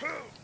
Who?